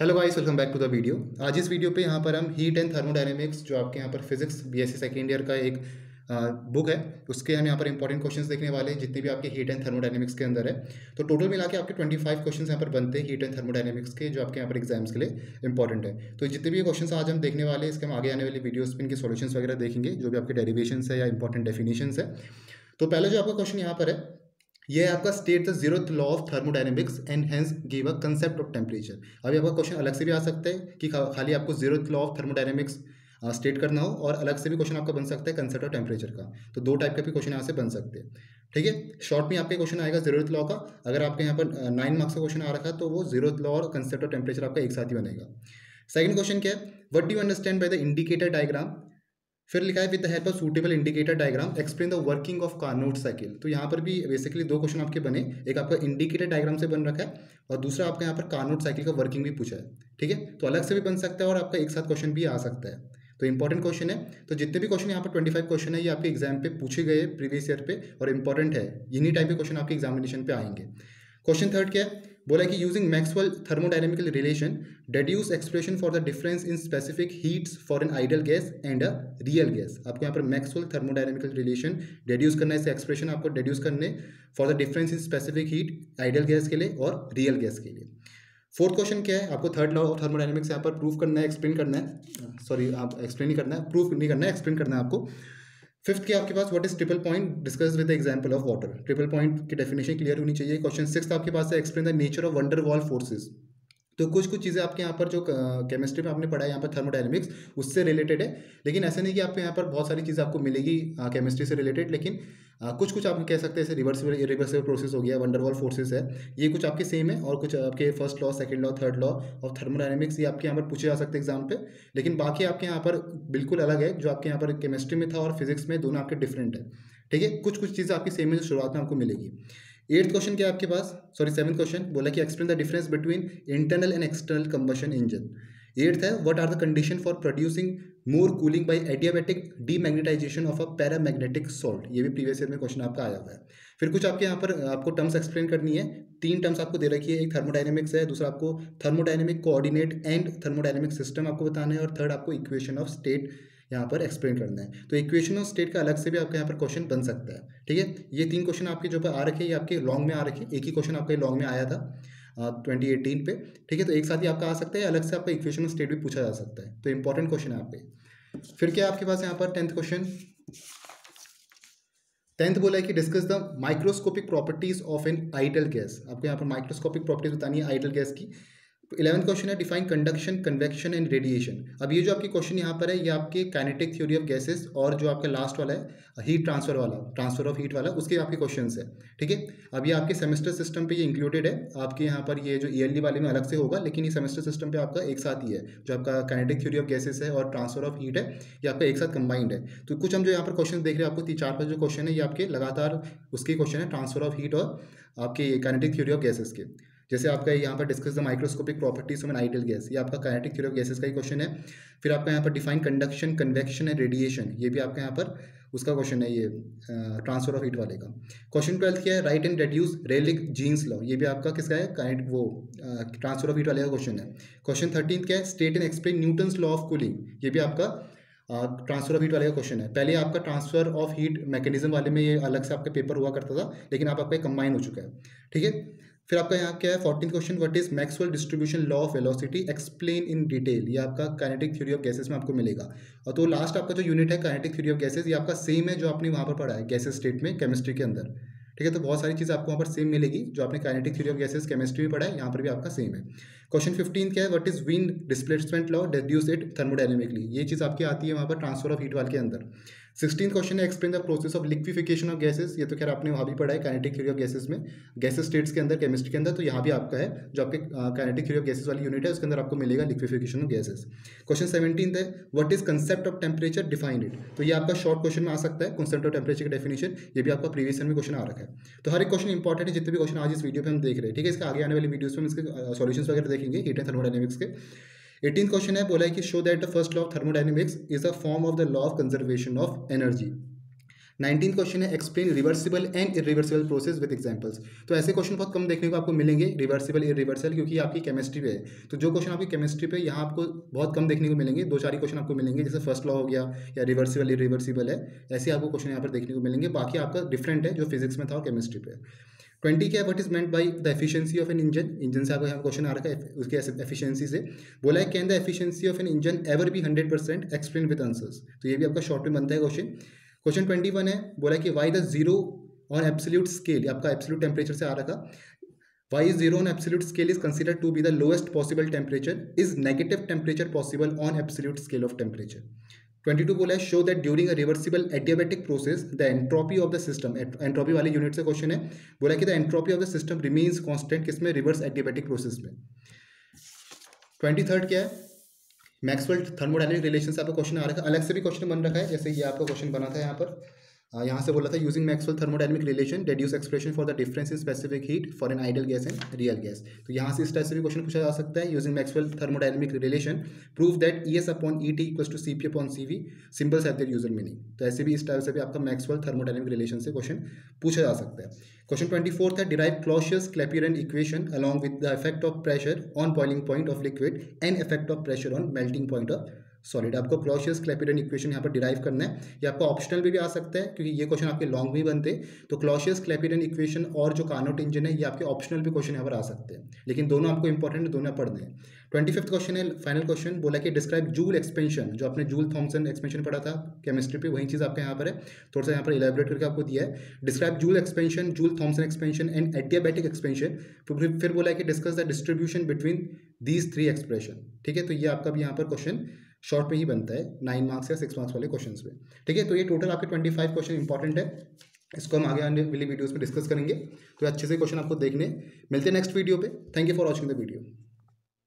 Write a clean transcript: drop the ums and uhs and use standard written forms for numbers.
Hello guys, welcome back to the video. आज इस video पे यहाँ पर हम हीट एंड थर्मोडायनेमिक्स जो आपके यहाँ पर फिजिक्स बीएससी सेकेंड ईयर का एक बुक है उसके हम यहाँ पर इंपॉर्टेंट क्वेश्चंस देखने वाले हैं जितने भी आपके हीट एंड थर्मोडायनेमिक्स के अंदर है। तो टोटल मिला के आपके 25 क्वेश्चंस यहाँ पर बनते हैं हीट एंड थर्मोडायनेमिक्स के जो आपके यहाँ पर एग्जाम्स के लिए इंपॉर्टेंट है। तो जितने भी क्वेश्चंस आज हम देखने वाले हैं इसके हम आगे आने वाले वीडियोस पे इनके सॉल्यूशंस वगैरह देखेंगे, जो भी आपके डेरिवेशंस है या इंपॉर्टेंट डेफिनेशंस है। तो पहले जो आपका क्वेश्चन यहाँ पर है ये है आपका state the zeroth law of thermodynamics and hence give a concept of temperature. अभी आपका क्वेश्चन अलग से भी आ सकता है कि खाली आपको zeroth law of thermodynamics state करना हो, और अलग से भी क्वेश्चन आपका बन सकता है कंसेप्ट ऑफ टेम्परेचर का। तो दो टाइप के भी क्वेश्चन यहाँ से बन सकते हैं, ठीक है। शॉर्ट में आपके क्वेश्चन आएगा जीरोथ लॉ का, अगर आपके यहाँ पर 9 मार्क्स का क्वेश्चन आ रखा है तो वो जीरोथ लॉ और कंसेप्ट ऑफ टेम्परेचर आपका एक साथ ही बनेगा। सेकंड क्वेश्चन क्या है, what do you understand by the indicator diagram. फिर लिखा है with the help of suitable indicator diagram explain the working of Carnot cycle. तो यहाँ पर भी बेसिकली दो क्वेश्चन आपके बने, एक आपका इंडिकेटर डायग्राम से बन रखा है और दूसरा आपका यहाँ पर कार्नोट साइकिल का वर्किंग भी पूछा है, ठीक है। तो अलग से भी बन सकता है और आपका एक साथ क्वेश्चन भी आ सकता है, तो इंपॉर्टेंट क्वेश्चन है। तो जितने भी क्वेश्चन यहाँ पर 25 क्वेश्चन है ये आपके एग्जाम पे पूछे गए प्रीवियस ईयर पे और इंपॉर्टेंट है, इन्हीं टाइप के क्वेश्चन आपके एग्जामिनेशन पे आएंगे। क्वेश्चन थर्ड क्या है, बोला कि using Maxwell thermodynamical relation deduce expression for the difference in specific heats for an ideal gas and a real gas. आपको यहाँ पर मैक्सवेल थर्मोडायनेमिकल रिलेशन डेड्यूस करना है, इस एक्सप्रेशन आपको डेड्यूस करने for the difference in specific heat ideal gas के लिए और रियल गैस के लिए। फोर्थ क्वेश्चन क्या है, आपको थर्ड लॉ ऑफ थर्मोडायनेमिक्स यहाँ पर प्रूफ करना है, एक्सप्लेन करना है, सॉरी आप एक्सप्लेन नहीं करना है, प्रूफ नहीं करना है, एक्सप्लेन करना है आपको। फिफ्थ के आपके पास what is triple point discuss with the example of water. Triple point की डेफिनेशन क्लियर होनी चाहिए। क्वेश्चन सिक्स आपके पास है explain the nature of van der Waals forces. तो कुछ चीज़ें आपके यहाँ पर जो केमिस्ट्री में आपने पढ़ा है यहाँ पर थर्मोडायनेमिक्स उससे रिलेटेड है, लेकिन ऐसा नहीं कि आपको यहाँ पर बहुत सारी चीज़ें आपको मिलेगी केमिस्ट्री से रिलेटेड, लेकिन कुछ आप कह सकते हैं जैसे रिवर्सिबल प्रोसेस हो गया, वंडरवॉल फोर्सेस है, ये कुछ आपके सेम है, और कुछ आपके first law second law third law और थर्मोडायनेमिक्स ये आपके यहाँ पर पूछे जा सकते हैं एग्जाम पे, लेकिन बाकी आपके यहाँ पर बिल्कुल अलग है जो आपके यहाँ पर केमिस्ट्री में था और फिजिक्स में, दोनों आपके डिफरेंट है, ठीक है। कुछ चीज़ें आपकी सेम है जो शुरुआत में आपको मिलेगी। एट्थ क्वेश्चन क्या है आपके पास, सॉरी सेवंथ क्वेश्चन, बोला कि explain the difference between internal and external combustion engine. Eighth है what are the condition for producing more cooling by adiabatic demagnetisation of a paramagnetic salt. ये भी प्रीवियस ईयर में question आपका आया हुआ है। फिर कुछ आपके यहाँ पर आपको टर्म्स एक्सप्लेन करनी है, 3 टर्म्स आपको दे रखी है, एक थर्मोडायनेमिक्स है, दूसरा आपको thermodynamic coordinate and thermodynamic system आपको बताना है, और थर्ड आपको इक्वेशन ऑफ स्टेट यहाँ पर एक्सप्लेन करना है। तो इक्वेशन ऑफ स्टेट का अलग से भी आपके यहाँ पर क्वेश्चन बन सकता है, ठीक है। ये 3 क्वेश्चन आपके जो पर आ रखे हैं, ये आपके लॉन्ग में आ रखे हैं, एक ही क्वेश्चन आपके लॉन्ग में आया था 2018 पे, ठीक है। तो एक साथ ही आपका आ सकता है, अलग से आपका इक्वेशन ऑफ स्टेट भी पूछा जा सकता है, तो इंपॉर्टेंट क्वेश्चन है आपके। फिर क्या आपके पास यहाँ पर 10th क्वेश्चन, 10th बोला है कि discuss the microscopic properties of an ideal gas. आपको यहाँ पर माइक्रोस्कोपिक प्रॉपर्टीज बतानी है आइडल गैस की। 11th क्वेश्चन है define conduction convection and radiation. अब ये जो आपके क्वेश्चन यहाँ पर है ये आपके काइनेटिक थ्योरी ऑफ गैसेस और जो आपका लास्ट वाला है हीट ट्रांसफर वाला, ट्रांसफर ऑफ हीट वाला, उसके आपके क्वेश्चंस है, ठीक है। अब ये आपके सेमेस्टर सिस्टम पे ये इंक्लूडेड है, आपके यहाँ पर ये जो ईयरली वाले में अलग से होगा, लेकिन ये सेमेस्टर सिस्टम पे आपका एक साथ ही है, जो आपका काइनेटिक थ्योरी ऑफ गैसेस है और ट्रांसफर ऑफ हीट है, ये आपका एक साथ कंबाइंड है। तो कुछ हम जो यहाँ पर क्वेश्चन देख रहे हैं आपको 4-5 जो क्वेश्चन है ये आपके लगातार उसके क्वेश्चन है, ट्रांसफर ऑफ हीट और आपके काइनेटिक थ्योरी ऑफ गैसेस के। जैसे आपका यहाँ पर discuss the microscopic properties of an ideal gas, ये आपका काइनेटिक थ्योरी ऑफ गैसेस का ही क्वेश्चन है। फिर आपका यहाँ पर define conduction convection and radiation, ये भी आपका यहाँ पर उसका क्वेश्चन है, ये ट्रांसफर ऑफ हीट वाले का। क्वेश्चन 12 क्या है, write and reduce relic jeans law, ये भी आपका किसका है, वो ट्रांसफर ऑफ हीट वाले का क्वेश्चन है। क्वेश्चन 13 क्या है, state and explain Newton's law of cooling, ये भी आपका ट्रांसफर ऑफ हीट वाले का क्वेश्चन है। पहले आपका ट्रांसफर ऑफ हीट मैकेनिज्म वाले में ये अलग से आपका पेपर हुआ करता था, लेकिन आपका कंबाइन हो चुका है, ठीक है। फिर आपका यहाँ क्या है 14th question, what is Maxwell distribution law of velocity explain in detail, ये आपका काइनेटिक थ्योरी ऑफ गैसेस में आपको मिलेगा। और तो लास्ट आपका जो यूनिट है काइनेटिक थ्योरी ऑफ गैसेस, ये आपका सेम है जो आपने वहाँ पर पढ़ा है गैसेस स्टेट में केमिस्ट्री के अंदर, ठीक है। तो बहुत सारी चीज़ आपको वहाँ पर सेम मिलेगी जो आपने kinetic theory of gases chemistry में पढ़ा है, यहाँ पर भी आपका सेम है। क्वेश्चन 15 क्या है, what is wind displacement law deduce it thermodynamically, ये चीज़ आपकी आती है वहाँ पर ट्रांसफर ऑफ हीट वाल के अंदर। 16th क्वेश्चन है explain the process of liquefaction of gases, ये तो खैर आपने वहाँ भी पढ़ा है काइनेटिक थ्योरी ऑफ गैसेस में, गैसेस स्टेट्स के अंदर केमिस्ट्री के अंदर, तो यहाँ भी आपका है जो आपके काइनेटिक थ्योरी ऑफ गैसेस वाली यूनिट है उसके अंदर आपको मिलेगा लिक्विफिकेशन ऑफ गैसेस। क्वेश्चन 17 है what is concept of temperature defined it, तो ये आपका शॉर्ट क्वेश्चन में आ सकता है कंसेप्ट ऑफ टेम्परेचर का डेफिनेशन, ये भी आपका प्रीवियस ईयर में क्वेश्चन आ रखा है। तो हर एक क्वेश्चन इंपॉर्टेंट है जितने भी क्वेश्चन आज इस वीडियो पर हम देख रहे हैं, ठीक है। इसके आगे आने वाले वीडियोस में हम इसके सॉल्यूशंस वगैरह देखेंगे हीट एंड थर्मोडायनेमिक्स के। 18th क्वेश्चन है, बोला है कि show that the first law of thermodynamics is a form of the law of conservation of energy. 19 question है explain reversible and irreversible process with examples. तो ऐसे क्वेश्चन बहुत कम देखने को आपको मिलेंगे, रिवर्सिबल इरिवर्सिबल, क्योंकि आपकी केमिस्ट्री पे है। तो जो क्वेश्चन आपकी केमिस्ट्री पे यहाँ आपको बहुत कम देखने को मिलेंगे, दो चार ही क्वेश्चन आपको मिलेंगे, जैसे फर्स्ट लॉ हो गया या रिवर्सिबल इरिवर्सिबल है, ऐसे आपको क्वेश्चन यहाँ पर देखने को मिलेंगे। बाकी आपका डिफरेंट है जो फिजिक्स में था और केमिस्ट्री पे। 20 क्या, what is meant by the efficiency of an engine. Engine से आपको यहाँ क्वेश्चन आ रखा है उसके एफिशिएंसी से, बोला है can the efficiency of an engine ever be 100% explain with answers. तो ये भी आपका शॉर्ट में बनता है क्वेश्चन। क्वेश्चन 21 है, बोला है कि why the zero on absolute scale, आपका एब्सोल्यूट टेम्परेचर से आ रखा, why zero on absolute scale is considered to be the lowest possible temperature, is negative temperature possible on absolute scale of temperature. 22 बोला है show that during a reversible adiabatic process the entropy of the system, entropy वाले unit से question है, बोला कि the entropy of the system remains constant किसमें, reverse adiabatic process में। 23 क्या है, मैक्सवेल थर्मोडायनेमिक रिलेशन से आपका क्वेश्चन आ रखा है, अलग से भी क्वेश्चन बन रखा है, जैसे ये आपका क्वेश्चन बना था यहाँ पर, यहाँ से बोला था using Maxwell thermodynamic relation deduce expression for the difference in specific heat for an ideal gas and real gas. तो यहाँ से इस टाइप से भी क्वेश्चन पूछा जा सकता है, using Maxwell thermodynamic relation prove that ES upon ET equals to CP upon CV, symbols have their usual meaning. तो ऐसे भी इस टाइप से भी आपका मैक्सवेल थर्मोडायनेमिक रिलेशन से क्वेश्चन पूछा जा सकता है। क्वेश्चन 24 था, derive Clausius Clapeyron equation along with the effect of pressure on boiling point of liquid and effect of pressure on melting point of solid. आपको क्लॉसियस क्लैपेरॉन इक्वेशन यहाँ पर derive करना है, ये आपका ऑप्शनल भी आ सकता है क्योंकि ये क्वेश्चन आपके लॉन्ग भी बनते। तो क्लॉसियस क्लैपेरॉन इक्वेशन और जो कार्नोट इंजन है, ये आपके ऑप्शनल भी क्वेश्चन यहाँ पर आ सकते हैं, लेकिन दोनों आपको इंपॉर्टेंट, दोनों पढ़ने हैं। 25 क्वेश्चन है, फाइनल क्वेश्चन, बोला कि डिस्क्राइब जूल एक्सपेंशन, जो आपने जूल थॉम्सन एक्सपेंशन पढ़ा था केमिस्ट्री पे, वही चीज़ आपके यहाँ पर है, थोड़ा सा यहाँ पर इलेबोरेट करके आपको दिया है। Describe Joule expansion, Joule Thomson expansion and adiabatic expansion. फिर बोला कि discuss the distribution between these three expression. ठीक है, तो ये आपका भी यहाँ पर क्वेश्चन शॉर्ट में ही बनता है, 9 मार्क्स या 6 मार्क्स वाले क्वेश्चंस में। ठीक है, तो ये टोटल आपके 25 क्वेश्चन इंपॉर्टेंट है, इसको हम आगे आने वाली वीडियोस में डिस्कस करेंगे। तो अच्छे से क्वेश्चन आपको देखने मिलते हैं नेक्स्ट वीडियो पे। Thank you for watching the video.